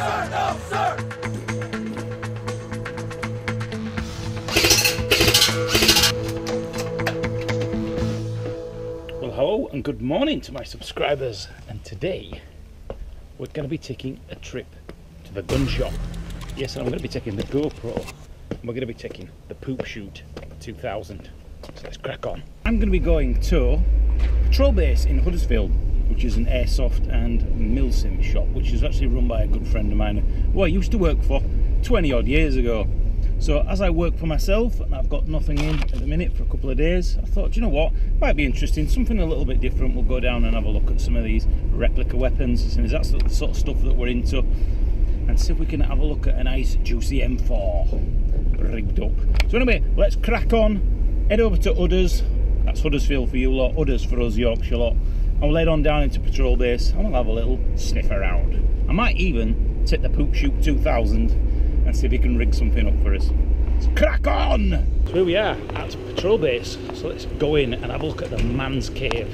sir! No, sir! Well, hello and good morning to my subscribers, and today we're going to be taking a trip to the gun shop. Yes, and I'm going to be taking the GoPro and we're going to be taking the Poop Shoot 2000. So let's crack on. I'm going to be going to Patrol Base in Huddersfield, which is an airsoft and milsim shop, which is actually run by a good friend of mine who I used to work for 20 odd years ago. So as I work for myself and I've got nothing in at the minute for a couple of days, I thought, you know what, might be interesting, something a little bit different. We'll go down and have a look at some of these replica weapons, and that's the sort of stuff that we're into, and see if we can have a look at a nice juicy M4 rigged up. So anyway, let's crack on, head over to Udders, that's Huddersfield for you lot, Udders for us Yorkshire lot. I'll head on down into Patrol Base and we'll have a little sniff around. I might even take the Poop Shoot 2000 and see if he can rig something up for us. Let's crack on! So here we are at Patrol Base, so let's go in and have a look at the man's cave.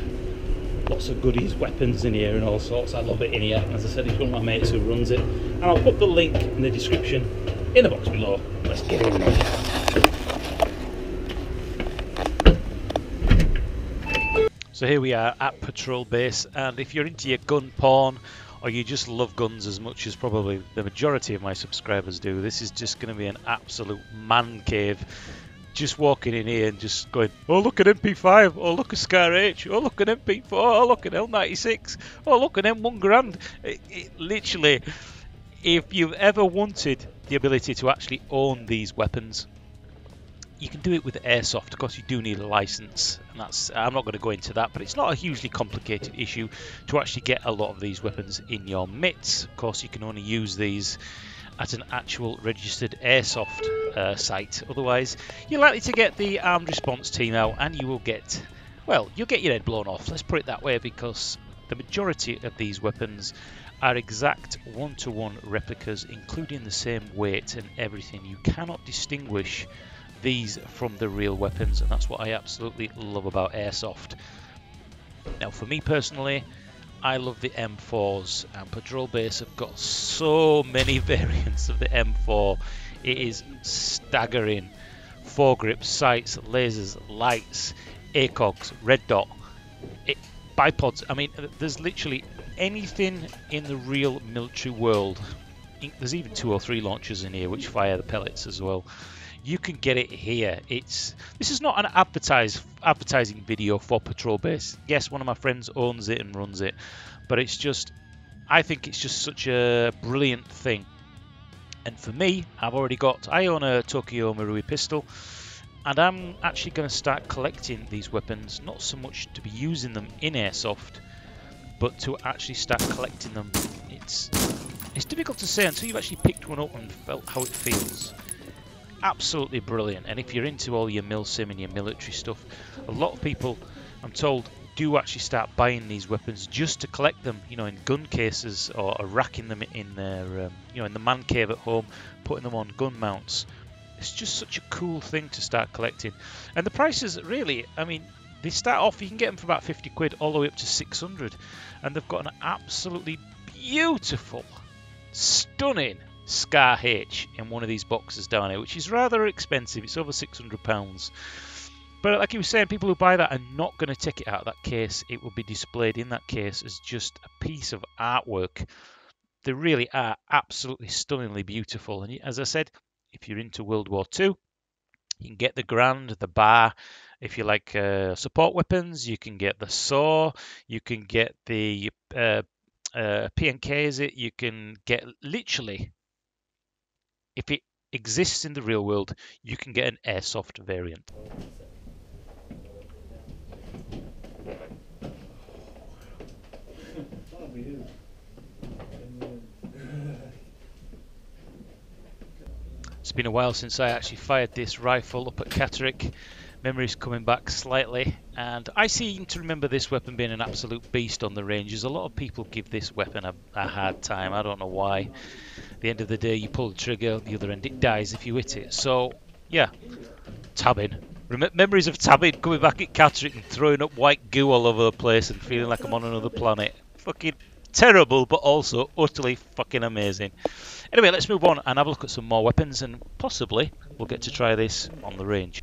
Lots of goodies, weapons in here and all sorts. I love it in here. As I said, it's one of my mates who runs it. And I'll put the link in the description in the box below. Let's get in there. So here we are at Patrol Base, and if you're into your gun porn or you just love guns as much as probably the majority of my subscribers do, this is just going to be an absolute man cave. Just walking in here and just going, oh look an MP5, oh look a Scar H, oh look an MP4, oh look an L96, oh look an M1 Grand. Literally, if you've ever wanted the ability to actually own these weapons, you can do it with airsoft. Of course you do need a license, and that's, I'm not going to go into that, but it's not a hugely complicated issue to actually get a lot of these weapons in your mitts. Of course you can only use these at an actual registered airsoft site, otherwise you're likely to get the armed response team out and you will get, well, you'll get your head blown off, let's put it that way, because the majority of these weapons are exact one-to-one replicas, including the same weight and everything. You cannot distinguish these from the real weapons, and that's what I absolutely love about airsoft. Now for me personally, I love the M4s, and Patrol Base have got so many variants of the M4, it is staggering. Foregrips, sights, lasers, lights, ACOGs, red dot, bipods. I mean, there's literally anything in the real military world. There's even 2 or 3 launchers in here which fire the pellets as well. You can get it here. This is not an advertising video for Patrol Base. Yes, one of my friends owns it and runs it, but it's just, I think it's just such a brilliant thing. And for me, I own a Tokyo Marui pistol, and I'm actually going to start collecting these weapons, not so much to be using them in airsoft, but to actually start collecting them. It's difficult to say until you've actually picked one up and felt how it feels. Absolutely brilliant. And if you're into all your milsim and your military stuff, a lot of people, I'm told, do actually start buying these weapons just to collect them, you know, in gun cases, or racking them in their you know, in the man cave at home, putting them on gun mounts. It's just such a cool thing to start collecting. And the prices, really, I mean, they start off, you can get them for about 50 quid all the way up to 600, and they've got an absolutely beautiful, stunning Scar H in one of these boxes down here, which is rather expensive. It's over £600, but like he was saying, people who buy that are not going to take it out of that case. It will be displayed in that case as just a piece of artwork. They really are absolutely stunningly beautiful. And as I said, if you're into World War II, you can get the Grand, the Bar. If you like support weapons, you can get the Saw, you can get the PNK, is it? You can get, literally, if it exists in the real world, you can get an airsoft variant. It's been a while since I actually fired this rifle up at Catterick. Memory's coming back slightly, and I seem to remember this weapon being an absolute beast on the ranges. A lot of people give this weapon a hard time. I don't know why. At the end of the day, you pull the trigger, the other end it dies if you hit it. So yeah, tabbing. Memories of tabbing, coming back at Catterick and throwing up white goo all over the place and feeling like I'm on another planet. Fucking terrible, but also utterly fucking amazing. Anyway, let's move on and have a look at some more weapons, and possibly we'll get to try this on the range.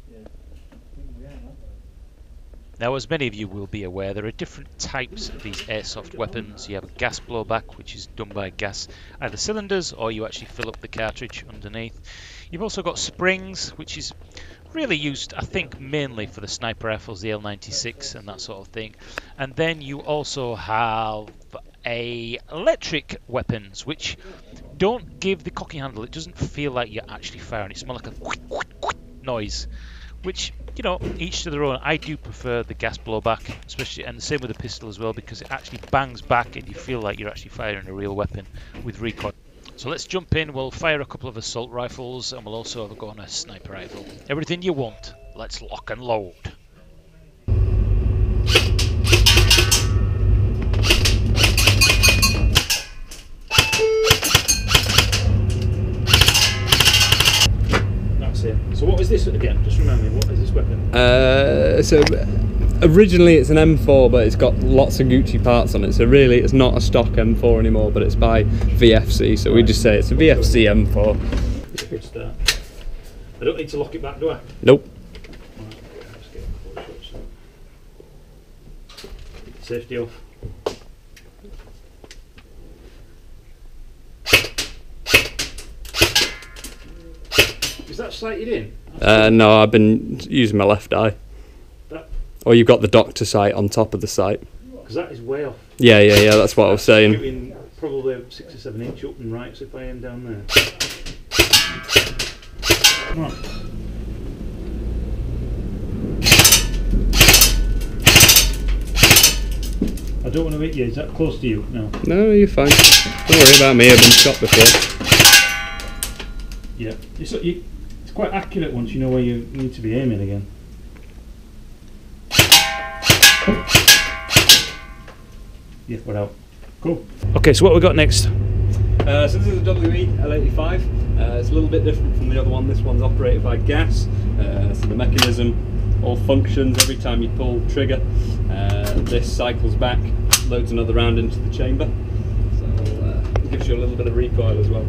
Now, as many of you will be aware, there are different types of these airsoft weapons. You have a gas blowback, which is done by gas either cylinders or you actually fill up the cartridge underneath. You've also got springs, which is really used, I think, mainly for the sniper rifles, the L96 and that sort of thing. And then you also have electric weapons, which don't give the cocky handle. It doesn't feel like you're actually firing. It's more like a noise, which, you know, each to their own. I do prefer the gas blowback, especially, and the same with the pistol as well, because it actually bangs back and you feel like you're actually firing a real weapon with recoil. So let's jump in. We'll fire a couple of assault rifles and we'll also have a go on a sniper rifle. Everything you want. Let's lock and load. That's it. So what is this again? Just remind me, what is this weapon? So originally it's an M4, but it's got lots of Gucci parts on it, so really it's not a stock M4 anymore, but it's by VFC, so we just say it's a VFC M4. Good start. I don't need to lock it back, do I? Nope. Safety off. Is that sighted in? No, I've been using my left eye. Or you've got the doctor sight on top of the sight. Because that is way off. Yeah, that's what I was saying. Shooting probably 6 or 7 inch up and right, so if I aim down there. Come on. I don't want to hit you, is that close to you? No. No, you're fine. Don't worry about me, I've been shot before. Yeah, it's quite accurate once you know where you need to be aiming again. Yeah, we're out. Cool. Okay, so what we got next? So this is a WE-L85. It's a little bit different from the other one. This one's operated by gas, so the mechanism all functions every time you pull trigger. This cycles back, loads another round into the chamber, so it gives you a little bit of recoil as well.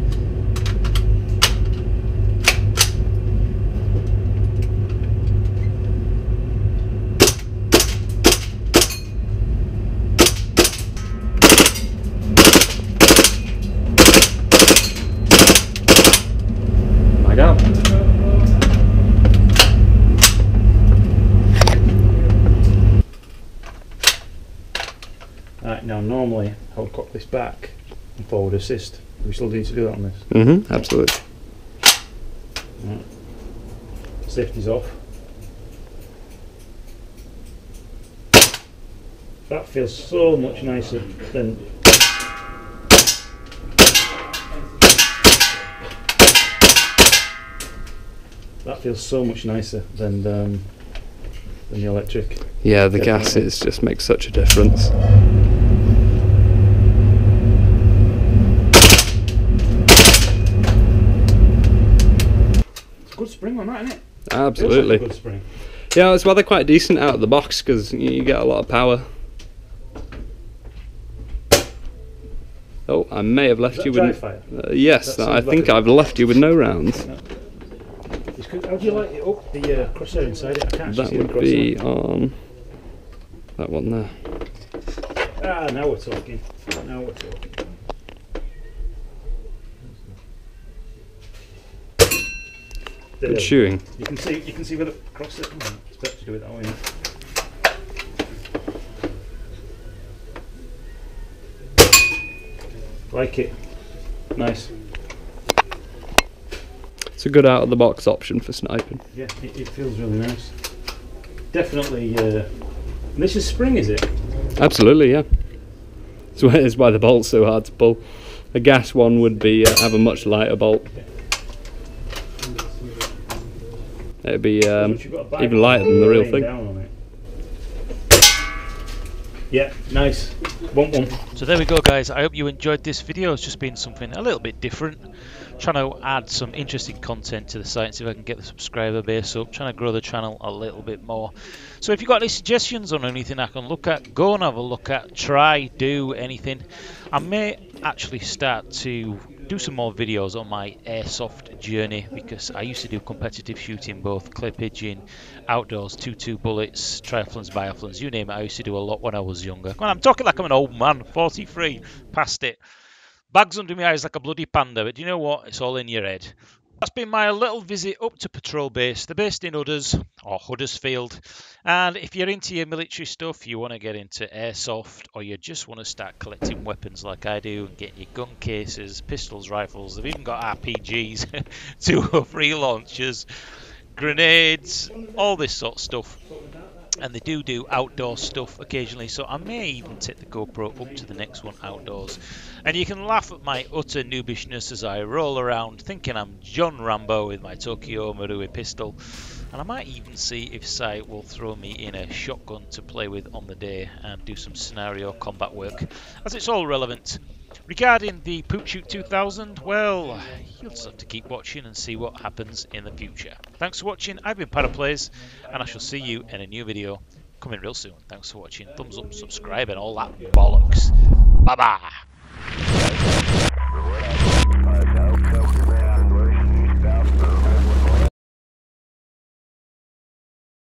Now, normally I would cock this back and forward assist. We still need to do that on this. Mm-hmm, absolutely. Right. Safety's off. That feels so much nicer than. That feels so much nicer than the electric. Yeah, the gas just makes such a difference. Spring on that, isn't it? Absolutely. It feels like a good spring. Yeah, that's why they're quite decent out of the box, because you get a lot of power. Oh, I may have left you with. Yes, I think I've left you with no rounds. No. How do you light it up? The crosshair inside it. I can't see the crosshair. That would be on that one there. Ah, now we're talking. Now we're talking. Good shooting. You can see where the cross is. It's better to do it that way. Like it. Nice. It's a good out of the box option for sniping. Yeah, it feels really nice. Definitely. And this is spring, is it? Absolutely, yeah. So it's why the bolt's so hard to pull. A gas one would be have a much lighter bolt. Yeah. It'd be even lighter than the real thing. Yeah, nice. One. So there we go, guys. I hope you enjoyed this video. It's just been something a little bit different. Trying to add some interesting content to the site and see if I can get the subscriber base up. Trying to grow the channel a little bit more. So if you've got any suggestions on anything I can look at, go and have a look at. Try, do anything. I may actually start to do some more videos on my airsoft journey, because I used to do competitive shooting, both clay pigeon, outdoors, 2-2 bullets, triathlons, biathlons, you name it. I used to do a lot when I was younger. Well, I'm talking like I'm an old man, 43, past it. Bags under my eyes like a bloody panda, but do you know what? It's all in your head. That's been my little visit up to Patrol Base. They're based in Huddersfield, and if you're into your military stuff, you want to get into airsoft, or you just want to start collecting weapons like I do and getting your gun cases, pistols, rifles, they've even got RPGs, 2 or 3 launchers, grenades, all this sort of stuff. And they do outdoor stuff occasionally, so I may even take the GoPro up to the next one outdoors. And you can laugh at my utter noobishness as I roll around thinking I'm John Rambo with my Tokyo Marui pistol. And I might even see if Si will throw me in a shotgun to play with on the day and do some scenario combat work, as it's all relevant. Regarding the Poop Shoot 2000, well, you'll just have to keep watching and see what happens in the future. Thanks for watching. I've been ParaPlays, and I shall see you in a new video coming real soon. Thanks for watching. Thumbs up, subscribe, and all that bollocks. Bye-bye.